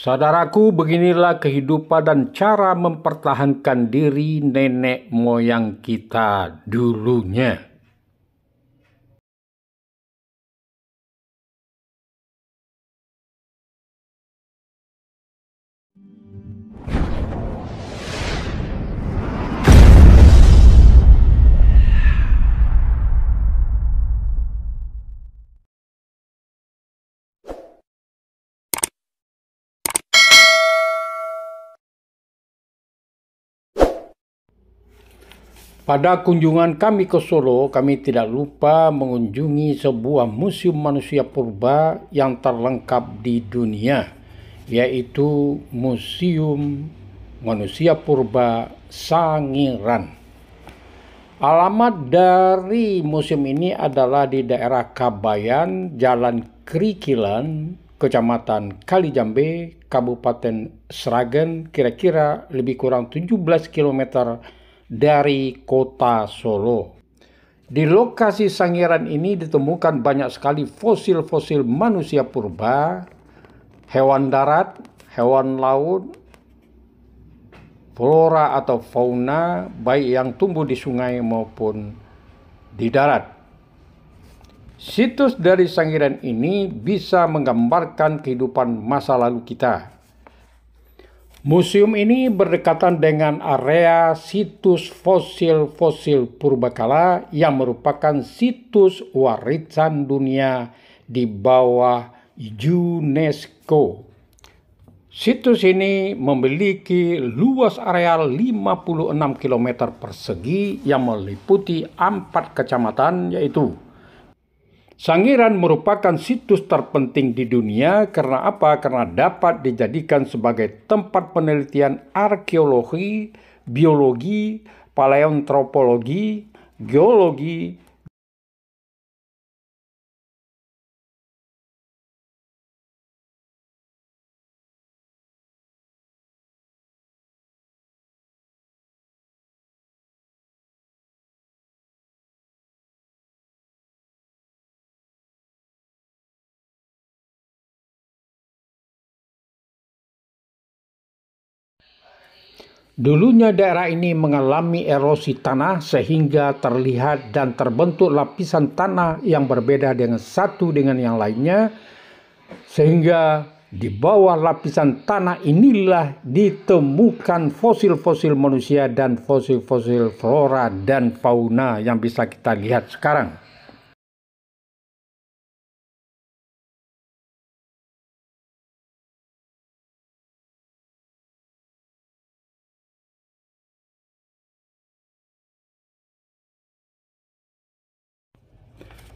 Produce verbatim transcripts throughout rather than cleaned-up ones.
Saudaraku, beginilah kehidupan dan cara mempertahankan diri nenek moyang kita dulunya. Pada kunjungan kami ke Solo, kami tidak lupa mengunjungi sebuah museum manusia purba yang terlengkap di dunia, yaitu Museum Manusia Purba Sangiran. Alamat dari museum ini adalah di daerah Kabayan, Jalan Kerikilan, Kecamatan Kalijambe, Kabupaten Sragen, kira-kira lebih kurang tujuh belas kilometer dari kota Solo. Di lokasi Sangiran ini ditemukan banyak sekali fosil-fosil manusia purba, hewan darat, hewan laut, flora atau fauna, baik yang tumbuh di sungai maupun di darat. Situs dari Sangiran ini bisa menggambarkan kehidupan masa lalu kita. Museum ini berdekatan dengan area situs fosil-fosil purbakala yang merupakan situs warisan dunia di bawah UNESCO. Situs ini memiliki luas area lima puluh enam kilometer persegi yang meliputi empat kecamatan, yaitu Sangiran merupakan situs terpenting di dunia karena apa? Karena dapat dijadikan sebagai tempat penelitian arkeologi, biologi, paleoantropologi, geologi. Dulunya daerah ini mengalami erosi tanah sehingga terlihat dan terbentuk lapisan tanah yang berbeda dengan satu dengan yang lainnya, sehingga di bawah lapisan tanah inilah ditemukan fosil-fosil manusia dan fosil-fosil flora dan fauna yang bisa kita lihat sekarang.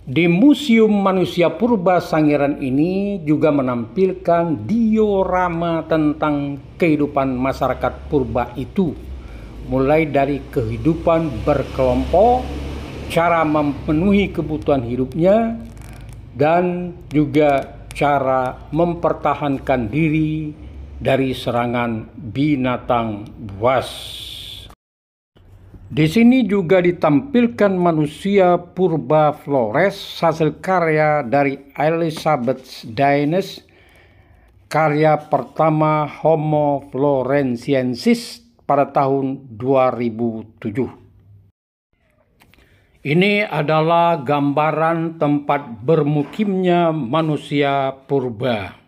Di Museum Manusia Purba Sangiran ini juga menampilkan diorama tentang kehidupan masyarakat purba itu, mulai dari kehidupan berkelompok, cara memenuhi kebutuhan hidupnya, dan juga cara mempertahankan diri dari serangan binatang buas. Di sini juga ditampilkan manusia purba flores hasil karya dari Elizabeth Dynes, karya pertama Homo floresiensis pada tahun dua ribu tujuh. Ini adalah gambaran tempat bermukimnya manusia purba.